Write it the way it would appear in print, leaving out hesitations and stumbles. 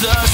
sun.